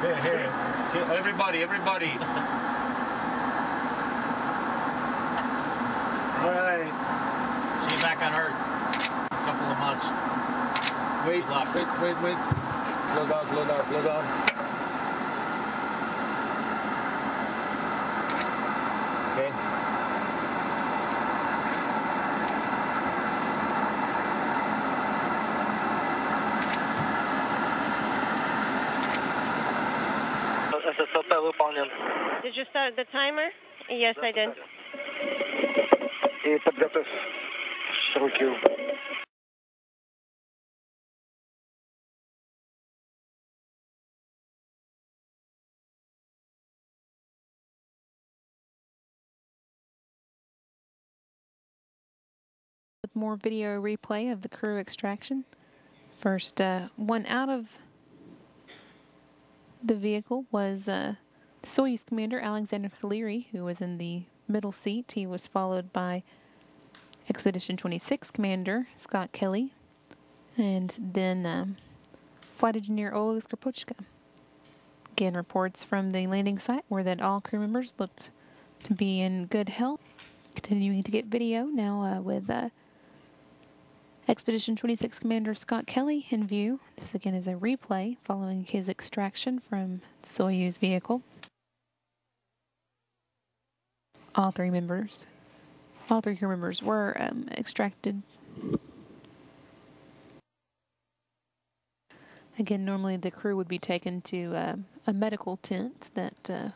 Here, here. Everybody, everybody. All right. See you back on Earth in a couple of months. Wait, wait. Slow down, slow down, slow down. Okay. Did you start the timer? Yes, I did. И подготовь руки. With more video replay of the crew extraction. First one out of the vehicle was Soyuz commander Alexander Kaleri, who was in the middle seat. He was followed by Expedition 26 commander Scott Kelly, and then flight engineer Oleg Skripochka. Again, reports from the landing site were that all crew members looked to be in good health. Continuing to get video now with Expedition 26 commander Scott Kelly in view. This again is a replay following his extraction from the Soyuz vehicle. All three crew members were extracted. Again, normally the crew would be taken to a medical tent that